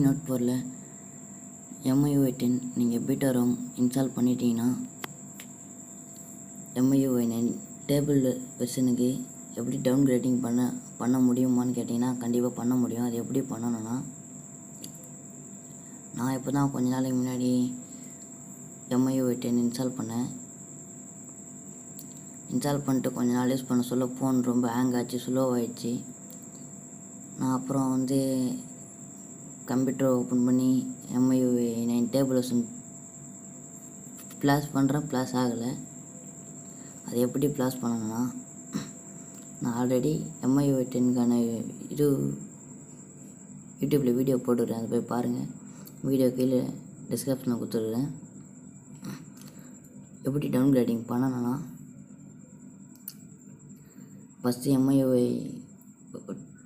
Redmi Note 4 MIUI 10 நீங்கள் beta ROM install பண்ணிட்டீங்கன்னா MIUI 9 table versionக்கு எப்படி downgrading பண்ண முடியுமான்னு கேட்டிங்கன்னா கண்டிப்பா பண்ண முடியும். அது எப்படி பண்ணணும்னா நான் இப்போதான் கொஞ்ச நாளைக்கு முன்னாடி MIUI 10 install பண்ணேன். இன்ஸ்டால் பண்ணிட்டு கொஞ்ச நாள் யூஸ் பண்ண சொல்ல ஃபோன் ரொம்ப ஹேங் ஆச்சு, ஸ்லோவாகிடுச்சு. நான் அப்புறம் வந்து கம்ப்யூட்டர் ஓப்பன் பண்ணி MIUI 9 டேபிள் ஃப்ளாஷ் பண்ணுறேன், ஃப்ளாஷ் ஆகலை. அது எப்படி ஃப்ளாஷ் பண்ணணும்னா நான் ஆல்ரெடி MIUI 10க்கான யூடியூப்பில் வீடியோ போட்டுக்கிறேன், அது போய் பாருங்கள். வீடியோ கீழே டிஸ்கிரிப்ஷனில் கொடுத்துருக்கேன். எப்படி டவுன்கிரேடிங் பண்ணணும்னா ஃபஸ்ட்டு MIUI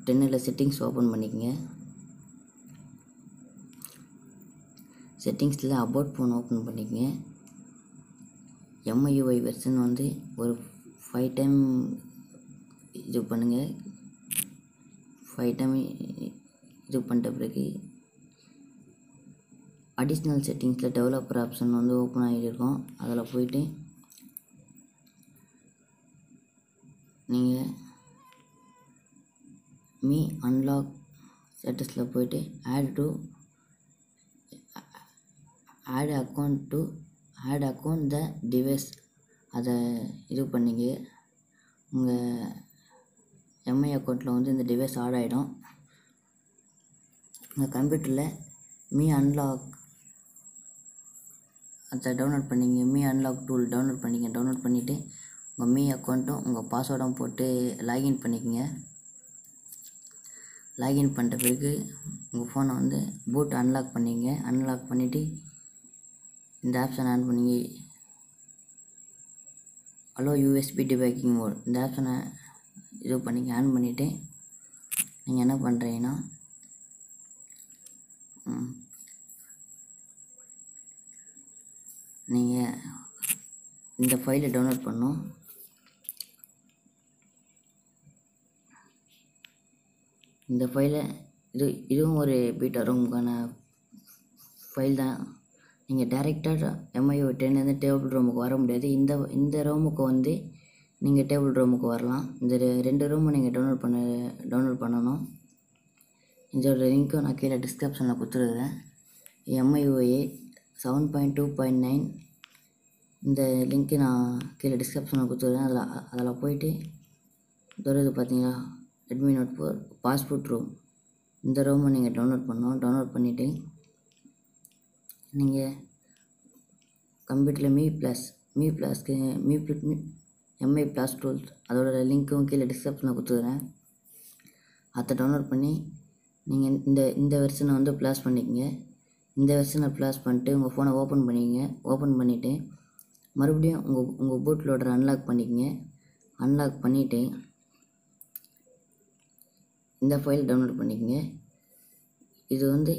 10ல் செட்டிங்ஸ் ஓப்பன் பண்ணிக்கோங்க. செட்டிங்ஸில் அபவுட் ஃபோன் ஓப்பன் பண்ணிக்கோங்க. MIUI வெர்ஷன் வந்து ஒரு 5 டைம் இது பண்ணுங்கள். 5 டைம் இது பண்ணிட்ட பிறகு அடிஷ்னல் செட்டிங்ஸில் டெவலப்பர் ஆப்ஷன் வந்து ஓப்பன் ஆகிட்டு இருக்கும். அதில் போய்ட்டு நீங்கள் மீ அன்லாக் ஸ்டேட்டஸில் போய்ட்டு ஆட் அக்கௌண்ட் த டிவைஸ் அதை இது பண்ணிங்க. உங்கள் எம்ஐ அக்கௌண்ட்டில் வந்து இந்த டிவைஸ் ஆட் ஆகிடும். உங்கள் கம்ப்யூட்டரில் மீ அன்லாக் அதை டவுன்லோட் பண்ணிங்க. மீ அன்லாக் டூல் டவுன்லோட் பண்ணிங்க. டவுன்லோட் பண்ணிவிட்டு உங்கள் மீ அக்கௌண்ட்டும் உங்கள் பாஸ்வேர்டும் போட்டு லாகின் பண்ணிக்கோங்க. லாகின் பண்ணிட்ட பிறகு உங்கள் ஃபோனை வந்து பூட் அன்லாக் பண்ணிங்க. அன்லாக் பண்ணிவிட்டு இந்த ஆப்ஷன் ஆன் பண்ணிங்க. ஹலோ USB டிபக்கிங் மோட் இந்த ஆப்ஷனை இது பண்ணிங்க. ஆன் பண்ணிவிட்டு நீங்கள் என்ன பண்ணுறீங்கன்னா நீங்கள் இந்த ஃபைலை டவுன்லோட் பண்ணணும். இந்த ஃபைலை இதுவும் ஒரு பீட்டா ரூமுக்கான ஃபைல் தான். நீங்கள் டைரெக்டாக MIUI 10லேருந்து டேபிள் ரூமுக்கு வர முடியாது. இந்த ரூமுக்கு வந்து நீங்கள் டேபிள் ரூமுக்கு வரலாம். இந்த 2 ரூமும் நீங்கள் டவுன்லோட் பண்ணணும். இதோட லிங்க்கும் நான் கீழே டிஸ்கிரிப்ஷனில் கொடுத்துருக்குறேன். MIUI 7.2.9 இந்த லிங்க்கு நான் கீழே டிஸ்கிரிப்ஷனில் கொடுத்துருக்கேன். அதில் போய்ட்டு தொடர்ந்து பார்த்தீங்கன்னா ரெட்மி நோட் 4 பாஸ்போர்ட் ரூம் இந்த ரூமை நீங்கள் டவுன்லோட் பண்ணணும். டவுன்லோட் பண்ணிவிட்டு நீங்கள் கம்ப்யூட்டரில் MIUI ப்ளஸ் டூல்ஸ் அதோட லிங்க்கும் கீழே டிஸ்கிரிப்ஷனில் கொடுத்துருக்கேன். அதை டவுன்லோட் பண்ணி நீங்கள் இந்த வெர்ஷனை வந்து ப்ளஸ் பண்ணிக்கங்க. இந்த வெர்ஷனை ப்ளஸ் பண்ணிட்டு உங்கள் ஃபோனை ஓப்பன் பண்ணிக்கங்க. ஓப்பன் பண்ணிவிட்டு மறுபடியும் உங்கள் பூட் லோடரை அன்லாக் பண்ணிக்கங்க. அன்லாக் பண்ணிவிட்டு இந்த ஃபைல் டவுன்லோட் பண்ணிக்கங்க. இது வந்து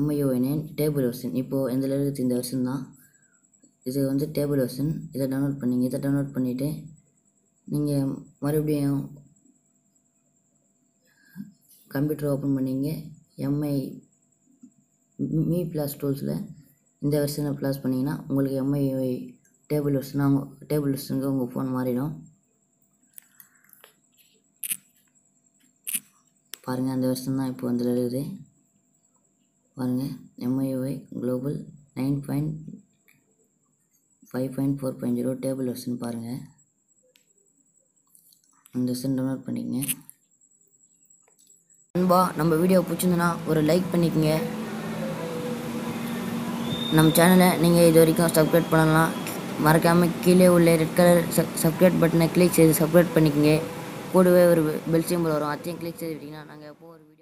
MIUI 9 டேபிள் வெர்ஷன். இப்போது எந்த அளவுக்கு இந்த வெர்ஷன் தான், இது வந்து டேபிள் வெர்ஷன். இதை டவுன்லோட் பண்ணிங்க. இதை டவுன்லோட் பண்ணிவிட்டு நீங்கள் மறுபடியும் கம்ப்யூட்டர் ஓப்பன் பண்ணிங்க. மீ ப்ளஸ் டூல்ஸில் இந்த வெர்ஷனை ப்ளஸ் பண்ணிங்கன்னா உங்களுக்கு MIUI டேபிள் வெர்ஷனுக்கு உங்கள் ஃபோன் மாறிடும். பாருங்கள், அந்த வெர்ஷன் தான் இப்போ வந்து இருக்குது. பாருங்கள், MIUI Global 9.5.4.0 டேபிள் வெர்ஷன். பாருங்கள், அந்த வெர்ஷன் டவுன்லோட் பண்ணிக்கங்க. அன்பா, நம்ம வீடியோ பிடிச்சிருந்தோன்னா ஒரு லைக் பண்ணிக்கங்க. நம்ம சேனலை நீங்கள் இது வரைக்கும் சப்ஸ்கிரைப் பண்ணலாம். மறக்காமல் கீழே உள்ள ரெட் கலர் சப்ஸ்கிரைப் பட்டனை கிளிக் செய்து சப்ஸ்கிரைப் பண்ணிக்கோங்க. கூடவே ஒரு பெல் சிம்பல் வரும், அதையும் கிளிக் செய்துக்கிட்டிங்கன்னா நாங்கள் எப்போது ஒரு வீடியோ